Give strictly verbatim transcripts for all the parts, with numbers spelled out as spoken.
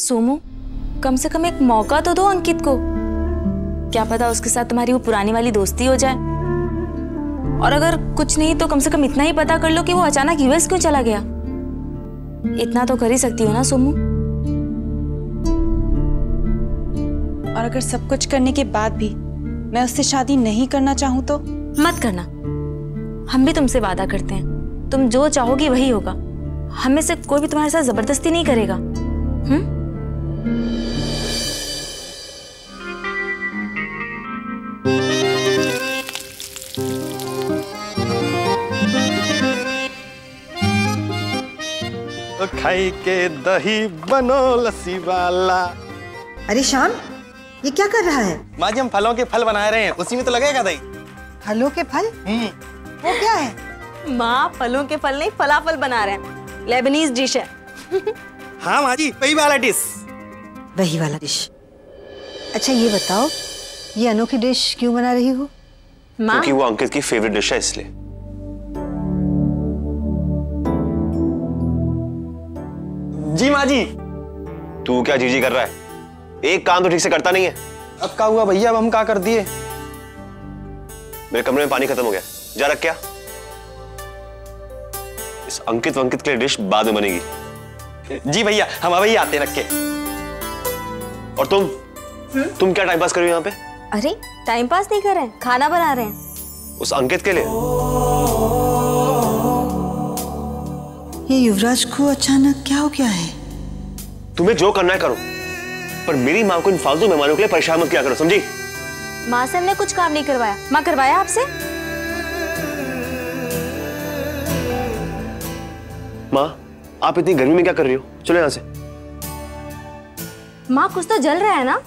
सोमू, कम से कम एक मौका तो दो अंकित को। क्या पता उसके साथ तुम्हारी वो पुरानी वाली दोस्ती हो जाए। और अगर कुछ नहीं तो कम से कम इतना ही पता कर लो कि वो अचानक यूएस क्यों चला गया। इतना तो कर ही सकती हो ना सोमू। और अगर सब कुछ करने के बाद भी मैं उससे शादी नहीं करना चाहूं तो? मत करना। हम भी तुमसे वादा करते हैं, तुम जो चाहोगी वही होगा। हमें से कोई भी तुम्हारे साथ जबरदस्ती नहीं करेगा। हम्म? तो खाई के दही बनो लस्सी वाला। अरे श्याम, ये क्या कर रहा है? माँ जी, हम फलों के फल बना रहे हैं, उसी में तो लगेगा दही। फलों के फल? हम्म। वो क्या है? माँ, फलों के फल नहीं, फलाफल बना रहे हैं। लेबनीज डिश है। हाँ माँ जी, वही वाला डिश। वही वाला डिश। अच्छा ये बताओ, ये अनोखी डिश क्यों बना रही हो? माँ, क्योंकि वो अंकित की फेवरेट डिश है इसलिए। जी माँ जी। तू क्या जीजी कर रहा है? एक काम तो ठीक से करता नहीं है। अब क्या हुआ भैया, अब हम क्या कर दिए? मेरे कमरे में पानी खत्म हो गया, जा रख क्या। इस अंकित वंकित के लिए डिश बाद में बनेगी। जी भैया, हम अब ही आते रखे। और तुम हुँ? तुम क्या टाइम पास कर रही हो यहाँ पे? अरे टाइम पास नहीं कर रहे हैं, खाना बना रहे हैं उस अंकित के लिए। ये युवराज को अचानक क्या हो गया है? तुम्हें जो करना है करो, पर मेरी माँ को इन फालतू मेहमानों के लिए परेशान मत किया करो, समझी? माँ से हमने कुछ काम नहीं करवाया। माँ करवाया आपसे? माँ, आप इतनी गर्मी में क्या कर रही हो? चलो यहाँ से। माँ, कुछ तो जल रहा है ना?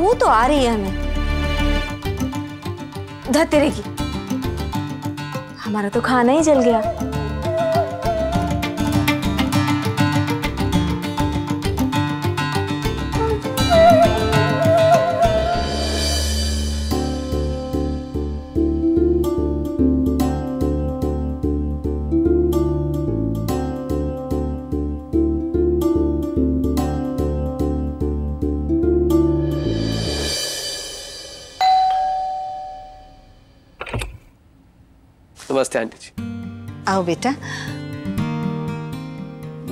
वो तो आ रही है हमें। धत तेरे की, हमारा तो खाना ही जल गया। नमस्ते आंटी जी। आओ बेटा।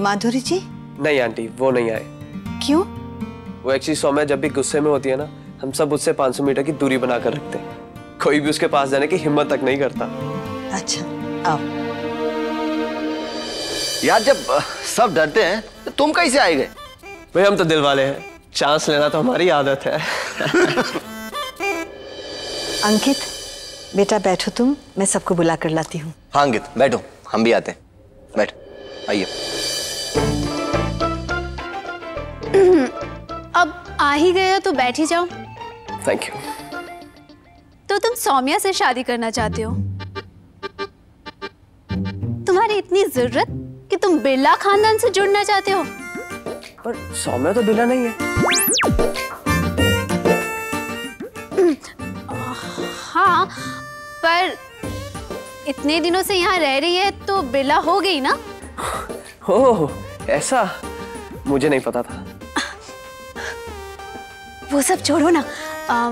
माधुरी जी? नहीं आंटी, वो नहीं आए। क्यों? वो एक्चुअली सौम्या जब भी गुस्से में होती है ना, हम सब उससे पाँच सौ मीटर की दूरी बनाकर रखते हैं। कोई भी उसके पास जाने की हिम्मत तक नहीं करता। अच्छा आओ। यार जब सब डरते हैं तो तुम कैसे आए गए? भाई हम तो दिल वाले हैं, चांस लेना तो हमारी आदत है। अंकित बेटा बैठो तुम, मैं सबको बुला कर लाती हूँ। हाँ अंकित बैठो, हम भी आते हैं। बैठ, आइए। अब आ ही गए हो तो बैठ ही जाओ। Thank you. तो तुम सौम्या से शादी करना चाहते हो? तुम्हारी इतनी जरूरत कि तुम बिरला खानदान से जुड़ना चाहते हो? पर सौम्या तो बिरला नहीं है। हाँ, पर इतने दिनों से यहाँ रह रही है तो बिरला हो गई ना? हो, ऐसा मुझे नहीं पता था। वो सब छोड़ो ना। आ,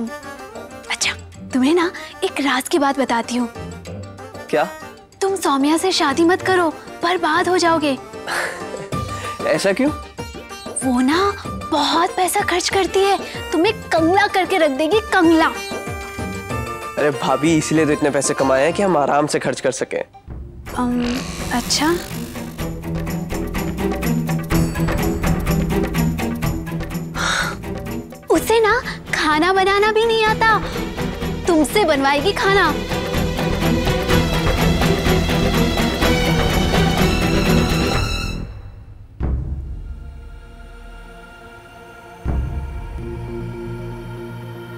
अच्छा तुम्हें ना एक राज की बात बताती हूँ। क्या? तुम सौम्या से शादी मत करो, बर्बाद हो जाओगे। ऐसा क्यों? वो ना बहुत पैसा खर्च करती है, तुम्हें कंगला करके रख देगी, कंगला। अरे भाभी, इसलिए तो इतने पैसे कमाए हैं कि हम आराम से खर्च कर सकें। um, अच्छा उसे ना खाना बनाना भी नहीं आता, तुमसे बनवाएगी खाना।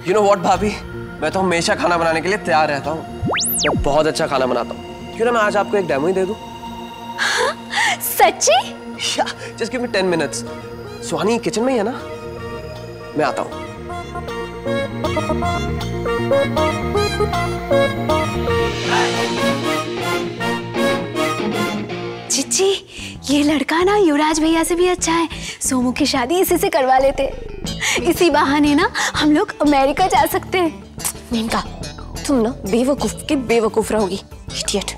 यू नो व्हाट भाभी, मैं तो हमेशा खाना बनाने के लिए तैयार रहता हूँ। मैं बहुत अच्छा खाना बनाता हूँ। क्यों ना मैं आज आपको एक डेमो ही दे दूँ? हाँ, सच्ची? या, just give me ten minutes. Suhani kitchen में ही है ना? मैं आता हूँ। चिची, ये लड़का ना युवराज भैया से भी अच्छा है। सोमू की शादी इसी से करवा लेते, इसी बहाने ना हम लोग अमेरिका जा सकते हैं। नेमका, तुम ना बेवकूफ के बेवकूफ रहोगी। इडियट।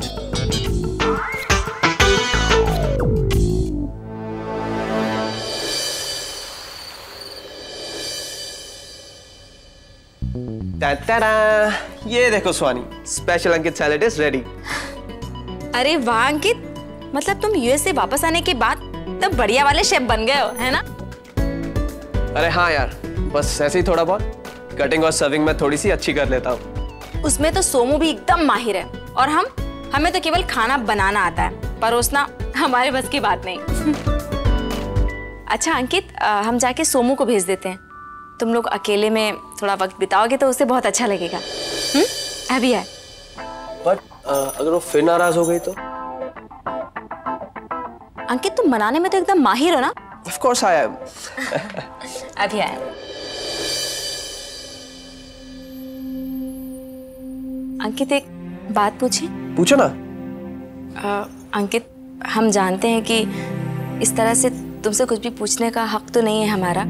तातारा, ये देखो Suhani, special Ankit salad is ready. अरे वाह अंकित, मतलब तुम यूएस से वापस आने के बाद तब बढ़िया वाले शेफ बन गए हो, है ना? अरे हाँ यार, बस ऐसे ही थोड़ा बहुत कटिंग और सर्विंग में थोड़ी सी अच्छी कर लेता हूँ। उसमें तो सोमू भी एकदम माहिर है, और हम हमें तो केवल खाना बनाना आता है, परोसना हमारे बस की बात नहीं। अच्छा अंकित, हम जाके सोमू को भेज देते हैं। तुम लोग अकेले में थोड़ा वक्त बिताओगे तो उसे बहुत अच्छा लगेगा। हम्म, अभी है। बट अगर वो फिर नाराज हो गई तो? अंकित, तुम बनाने में तो एकदम माहिर हो ना। Of course I am. अभी आया। अंकित, एक बात पूछे? पूछो ना। uh, अंकित, हम जानते हैं कि इस तरह से तुमसे कुछ भी पूछने का हक तो नहीं है हमारा,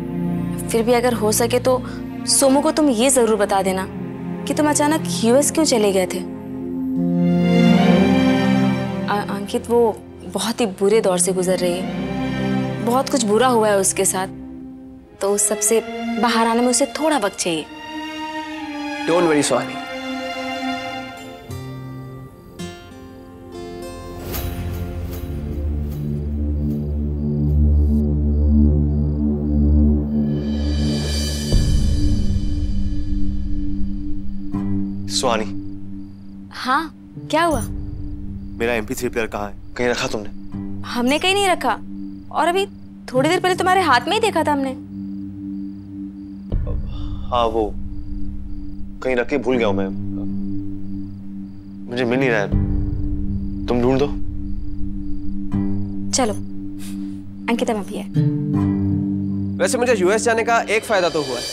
फिर भी अगर हो सके तो सोमू को तुम ये जरूर बता देना कि तुम अचानक यूएस क्यों चले गए थे। uh, अंकित, वो बहुत ही बुरे दौर से गुजर रही है, बहुत कुछ बुरा हुआ है उसके साथ, तो उस सब से बाहर आने में उसे थोड़ा वक्त चाहिए। Don't worry Suhani. सुहानी। हाँ, क्या हुआ? मेरा एम पी थ्री प्लेयर कहाँ है? कहीं रखा तुमने? हमने कहीं नहीं रखा, और अभी थोड़ी देर पहले तुम्हारे हाथ में ही देखा था हमने। हाँ, वो कहीं रख के भूल गया हूँ मैं, मुझे मिल नहीं रहा है, तुम ढूंढ दो। चलो, अंकिता मैं भी है। वैसे मुझे यूएस जाने का एक फायदा तो हुआ है।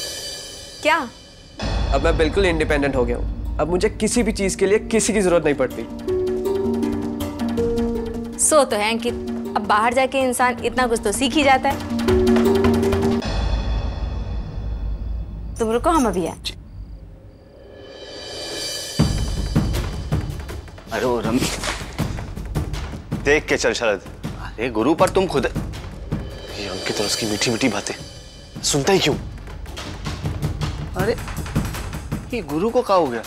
क्या? अब मैं बिल्कुल इंडिपेंडेंट हो गया हूँ, अब मुझे किसी भी चीज के लिए किसी की जरूरत नहीं पड़ती। सो तो है अंकित, अब बाहर जाके इंसान इतना कुछ तो सीख ही जाता है। तुम रुको, हम अभी आए। अरे ओ रमी, देख के चल शरद। अरे गुरु, पर तुम खुद ये अंकित और उसकी मीठी मीठी बातें सुनता ही क्यों? अरे ये गुरु को क्या हो गया?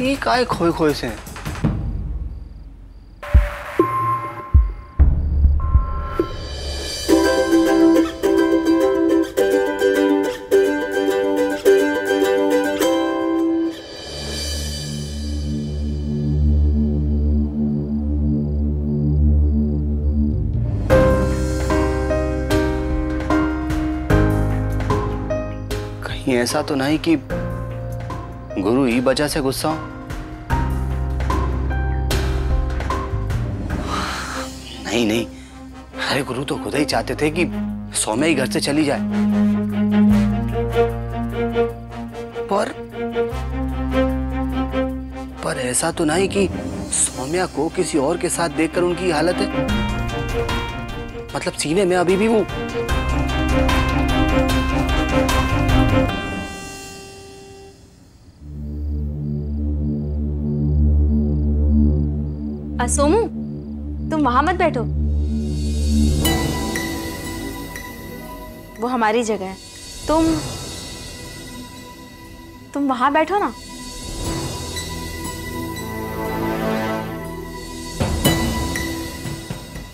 ये काय खोए खोए से है? ऐसा तो नहीं कि गुरु ये वजह से गुस्सा हो? नहीं नहीं, अरे गुरु तो खुद ही चाहते थे कि सौम्या ही घर से चली जाए, पर पर ऐसा तो नहीं कि सौम्या को किसी और के साथ देखकर उनकी हालत है, मतलब सीने में अभी भी वो। सोमू, तुम वहां मत बैठो, वो हमारी जगह है। तुम तुम वहां बैठो ना।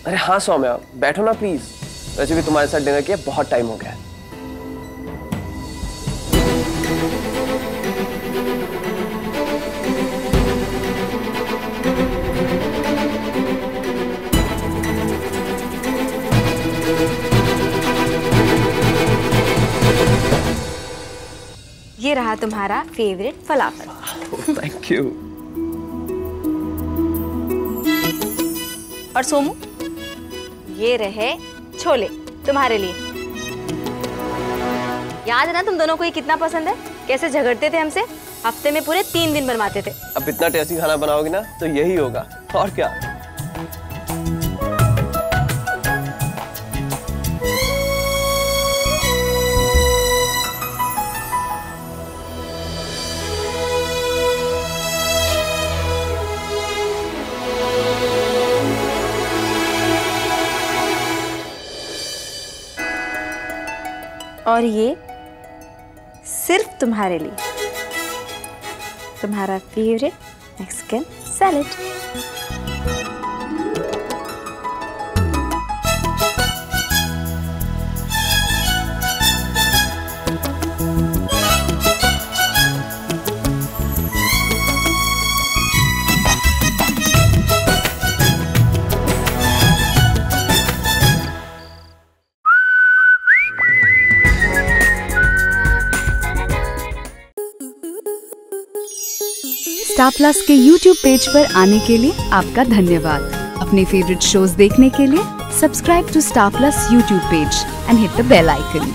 अरे हाँ सौम्या, बैठो ना प्लीज, वैसे भी तुम्हारे साथ डिनर किया बहुत टाइम हो गया है। ये रहा तुम्हारा फेवरेट फलाफल। Thank you. और सोमू, ये रहे छोले तुम्हारे लिए। याद है ना तुम दोनों को ये कितना पसंद है, कैसे झगड़ते थे हमसे, हफ्ते में पूरे तीन दिन बनवाते थे। अब इतना टेस्टी खाना बनाओगी ना तो यही होगा, और क्या। और ये सिर्फ तुम्हारे लिए, तुम्हारा favourite Mexican salad. Star Plus के यूट्यूब पेज पर आने के लिए आपका धन्यवाद। अपने फेवरेट शोज देखने के लिए subscribe to Star Plus YouTube page and hit the bell icon.